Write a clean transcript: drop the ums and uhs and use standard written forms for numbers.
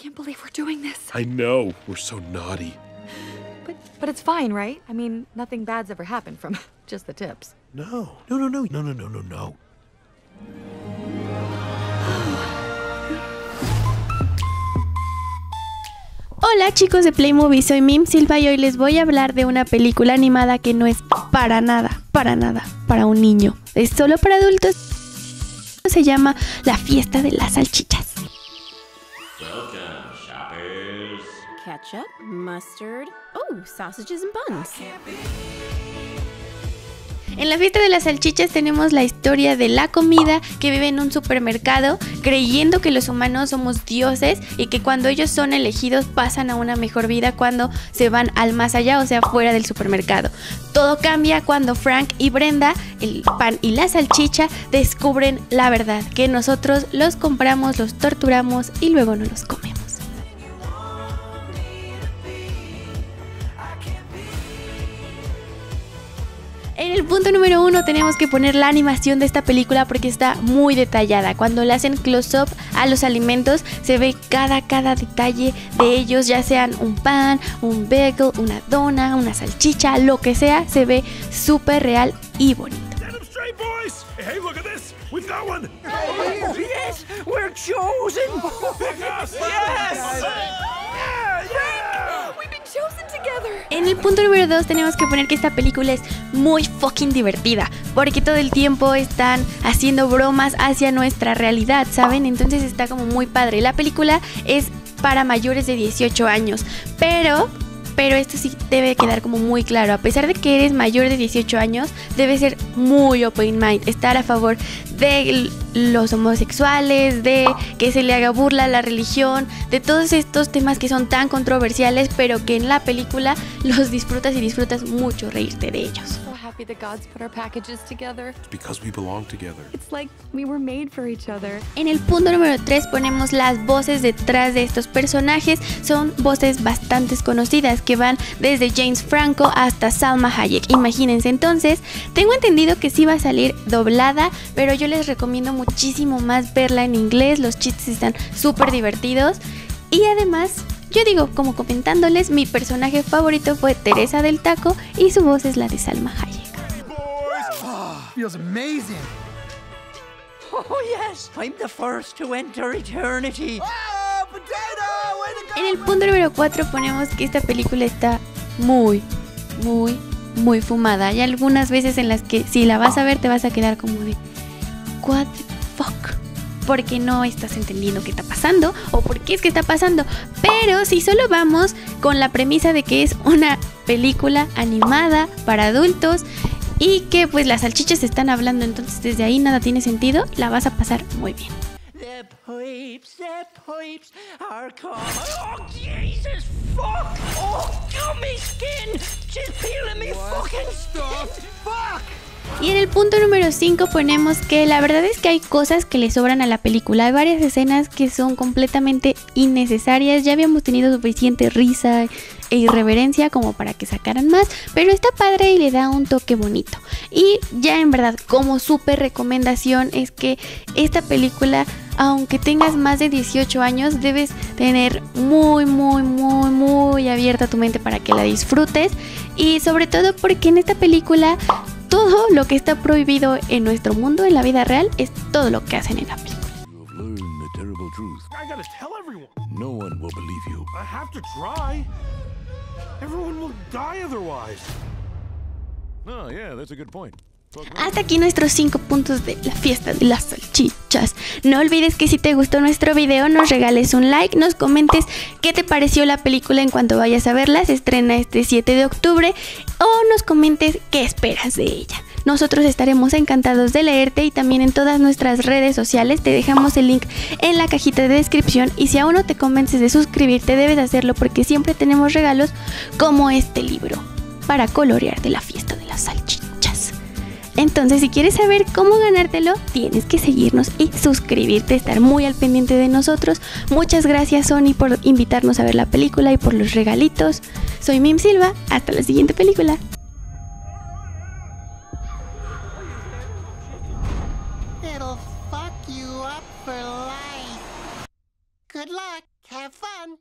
can't believe we're doing this. I know, we're so naughty. But it's fine, right? I mean, nothing bad's ever happened from just the tips. No. Hola chicos de Playmovies, soy Mim Silva y hoy les voy a hablar de una película animada que no es para nada para un niño. Es solo para adultos. Se llama La Fiesta de las Salchichas. Welcome, shoppers. Ketchup, mustard, oh, sausages and buns. En La Fiesta de las Salchichas tenemos la historia de la comida que vive en un supermercado creyendo que los humanos somos dioses y que cuando ellos son elegidos pasan a una mejor vida cuando se van al más allá, o sea, fuera del supermercado. Todo cambia cuando Frank y Brenda, el pan y la salchicha, descubren la verdad, que nosotros los compramos, los torturamos y luego no los comemos. En el punto número 1 tenemos que poner la animación de esta película porque está muy detallada. Cuando le hacen close-up a los alimentos se ve cada detalle de ellos, ya sean un pan, un bagel, una dona, una salchicha, lo que sea, se ve súper real y bonito. En el punto número 2 tenemos que poner que esta película es muy fucking divertida, porque todo el tiempo están haciendo bromas hacia nuestra realidad, ¿saben? Entonces está como muy padre. La película es para mayores de 18 años, pero esto sí debe quedar como muy claro. A pesar de que eres mayor de 18 años, debe ser muy open mind, estar a favor de los homosexuales, de que se le haga burla a la religión, de todos estos temas que son tan controversiales, pero que en la película los disfrutas y disfrutas mucho reírte de ellos. En el punto número 3 ponemos las voces detrás de estos personajes. Son voces bastante conocidas que van desde James Franco hasta Salma Hayek. Imagínense entonces, tengo entendido que sí va a salir doblada, pero yo les recomiendo muchísimo más verla en inglés. Los chistes están súper divertidos y además... yo digo, como comentándoles, mi personaje favorito fue Teresa del Taco y su voz es la de Salma Hayek. En el punto número 4 ponemos que esta película está muy fumada. Hay algunas veces en las que si la vas a ver te vas a quedar como de what the fuck, porque no estás entendiendo qué está pasando o por qué es que está pasando. Pero si solo vamos con la premisa de que es una película animada para adultos y que pues las salchichas están hablando, entonces desde ahí nada tiene sentido, la vas a pasar muy bien. Y en el punto número 5 ponemos que la verdad es que hay cosas que le sobran a la película. Hay varias escenas que son completamente innecesarias. Ya habíamos tenido suficiente risa e irreverencia como para que sacaran más, pero está padre y le da un toque bonito. Y ya en verdad, como súper recomendación, es que esta película, aunque tengas más de 18 años, debes tener muy abierta tu mente para que la disfrutes. Y sobre todo porque en esta película... todo lo que está prohibido en nuestro mundo, en la vida real, es todo lo que hacen en la película. Hasta aquí nuestros 5 puntos de La Fiesta de las Salchichas. No olvides que si te gustó nuestro video nos regales un like, nos comentes qué te pareció la película en cuanto vayas a verla, se estrena este 7 de octubre, o nos comentes qué esperas de ella. Nosotros estaremos encantados de leerte y también en todas nuestras redes sociales. Te dejamos el link en la cajita de descripción y si aún no te convences de suscribirte debes hacerlo porque siempre tenemos regalos como este libro para colorear de La Fiesta de las Salchichas. Entonces, si quieres saber cómo ganártelo, tienes que seguirnos y suscribirte, estar muy al pendiente de nosotros. Muchas gracias, Sony, por invitarnos a ver la película y por los regalitos. Soy Mim Silva, hasta la siguiente película. It'll fuck you up for life. Good luck. Have fun.